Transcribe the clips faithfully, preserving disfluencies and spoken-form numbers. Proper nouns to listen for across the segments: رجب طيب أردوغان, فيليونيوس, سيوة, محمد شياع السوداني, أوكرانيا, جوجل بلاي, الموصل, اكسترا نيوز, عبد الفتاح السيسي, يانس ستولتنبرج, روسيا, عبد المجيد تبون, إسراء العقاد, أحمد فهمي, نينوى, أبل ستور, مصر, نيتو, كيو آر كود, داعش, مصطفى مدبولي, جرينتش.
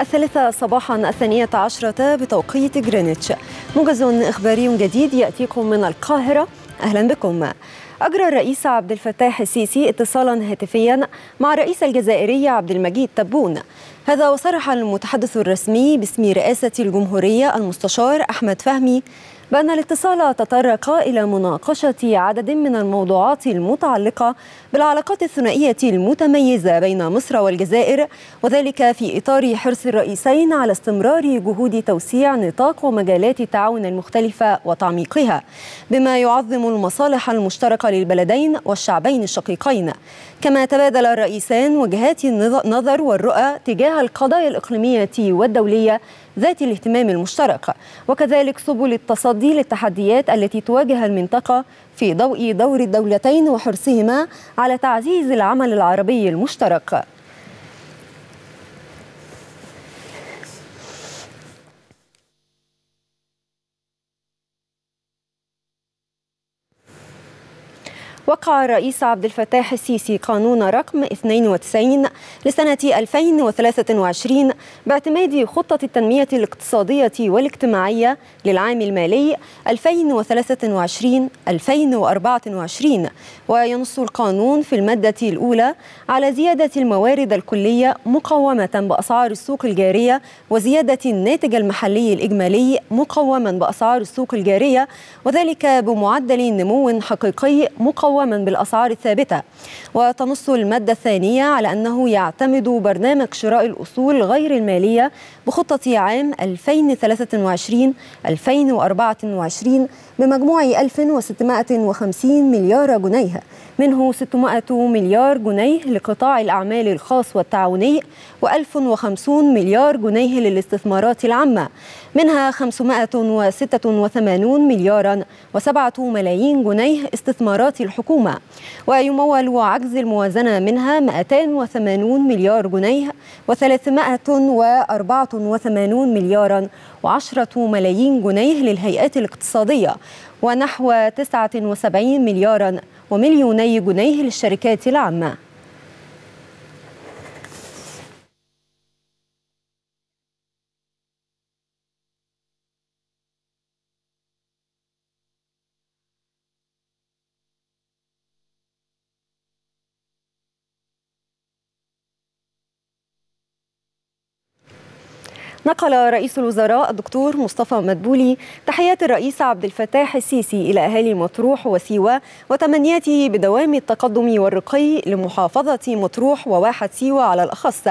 الثالثة صباحا الثانية عشرة بتوقيت جرينتش. موجز إخباري جديد يأتيكم من القاهرة، أهلا بكم. أجرى الرئيس عبد الفتاح السيسي اتصالا هاتفيا مع الرئيس الجزائري عبد المجيد تبون، هذا وصرح المتحدث الرسمي باسم رئاسة الجمهورية المستشار أحمد فهمي بأن الاتصال تطرق إلى مناقشة عدد من الموضوعات المتعلقة بالعلاقات الثنائية المتميزة بين مصر والجزائر، وذلك في إطار حرص الرئيسين على استمرار جهود توسيع نطاق ومجالات التعاون المختلفة وتعميقها بما يعظم المصالح المشتركة للبلدين والشعبين الشقيقين. كما تبادل الرئيسان وجهات النظر والرؤى تجاه القضايا الإقليمية والدولية ذات الاهتمام المشترك، وكذلك سبل التصدي للتحديات التي تواجه المنطقة في ضوء دور الدولتين وحرصهما على تعزيز العمل العربي المشترك. وقع الرئيس عبد الفتاح السيسي قانون رقم اثنين وتسعين لسنة ألفين وثلاثة وعشرين باعتماد خطة التنمية الاقتصادية والاجتماعية للعام المالي ألفين وثلاثة وعشرين ألفين وأربعة وعشرين، وينص القانون في المادة الأولى على زيادة الموارد الكلية مقومة بأسعار السوق الجارية وزيادة الناتج المحلي الإجمالي مقوما بأسعار السوق الجارية، وذلك بمعدل نمو حقيقي مقوم ومن بالأسعار الثابتة. وتنص المادة الثانية على أنه يعتمد برنامج شراء الأصول غير المالية بخطة عام ألفين وثلاثة وعشرين ألفين وأربعة وعشرين بمجموع ألف وستمائة وخمسين مليار جنيه، منه ستمائة مليار جنيه لقطاع الأعمال الخاص والتعاوني وألف وخمسين مليار جنيه للاستثمارات العامة، منها خمسمائة وستة وثمانين مليارا وسبعة ملايين جنيه استثمارات الحكومة، ويمول عجز الموازنة منها مائتين وثمانين مليار جنيه وثلاثمائة وأربعة وثمانين مليارا وعشرة ملايين جنيه للهيئات الاقتصادية، ونحو تسعة وسبعين مليارا ومليوني جنيه للشركات العامة. نقل رئيس الوزراء الدكتور مصطفى مدبولي تحيات الرئيس عبد الفتاح السيسي إلى أهالي مطروح وسيوة وتمنياته بدوام التقدم والرقي لمحافظة مطروح وواحة سيوة على الأخص.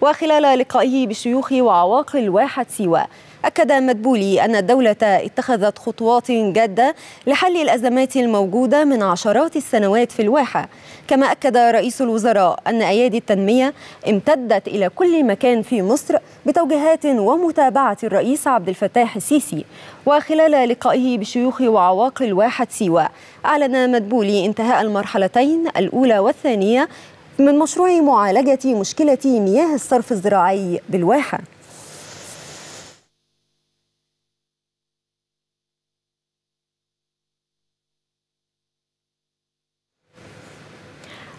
وخلال لقائه بشيوخ وعواقل واحة سيوة أكد مدبولي أن الدولة اتخذت خطوات جادة لحل الأزمات الموجودة من عشرات السنوات في الواحة. كما أكد رئيس الوزراء أن أيادي التنمية امتدت إلى كل مكان في مصر بتوجيهات ومتابعة الرئيس عبد الفتاح السيسي. وخلال لقائه بشيوخ وعواقل واحة سيوة أعلن مدبولي انتهاء المرحلتين الأولى والثانية من مشروع معالجة مشكلة مياه الصرف الزراعي بالواحة.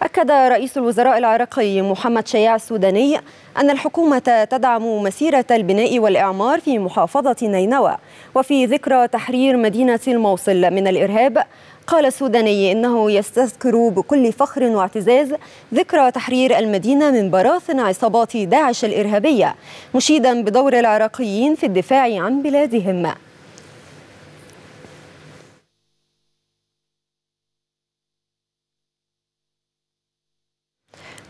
أكد رئيس الوزراء العراقي محمد شياع السوداني أن الحكومة تدعم مسيرة البناء والإعمار في محافظة نينوى. وفي ذكرى تحرير مدينة الموصل من الإرهاب، قال السوداني إنه يستذكر بكل فخر واعتزاز ذكرى تحرير المدينة من براثن عصابات داعش الإرهابية، مشيدا بدور العراقيين في الدفاع عن بلادهم.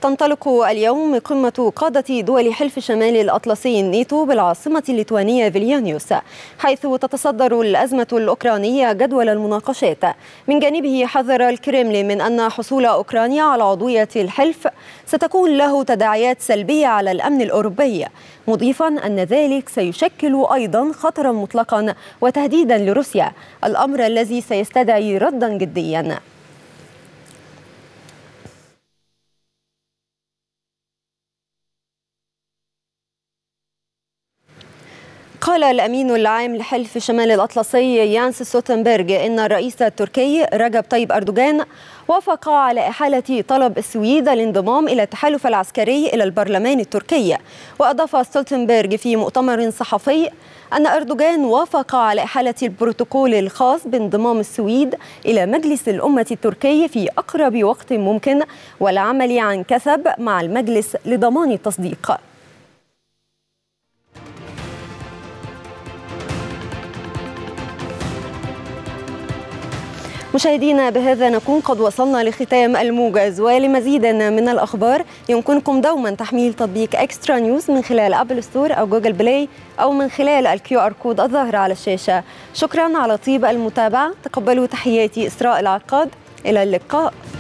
تنطلق اليوم قمة قادة دول حلف شمال الأطلسي نيتو بالعاصمة الليتوانية فيليونيوس، حيث تتصدر الأزمة الأوكرانية جدول المناقشات. من جانبه حذر الكرملين من أن حصول أوكرانيا على عضوية الحلف ستكون له تداعيات سلبية على الأمن الأوروبي، مضيفا أن ذلك سيشكل أيضا خطرا مطلقا وتهديدا لروسيا، الأمر الذي سيستدعي ردا جديا. قال الأمين العام لحلف شمال الأطلسي يانس ستولتنبرج إن الرئيس التركي رجب طيب أردوغان وافق على إحالة طلب السويد للانضمام إلى التحالف العسكري إلى البرلمان التركي. وأضاف ستولتنبرج في مؤتمر صحفي أن أردوغان وافق على إحالة البروتوكول الخاص بانضمام السويد إلى مجلس الأمة التركي في أقرب وقت ممكن والعمل عن كثب مع المجلس لضمان التصديق. مشاهدينا، بهذا نكون قد وصلنا لختام الموجز، ولمزيد من الأخبار يمكنكم دوما تحميل تطبيق اكسترا نيوز من خلال أبل ستور أو جوجل بلاي أو من خلال الكيو آر كود الظاهر على الشاشة. شكرا على طيب المتابعة، تقبلوا تحياتي إسراء العقاد، إلى اللقاء.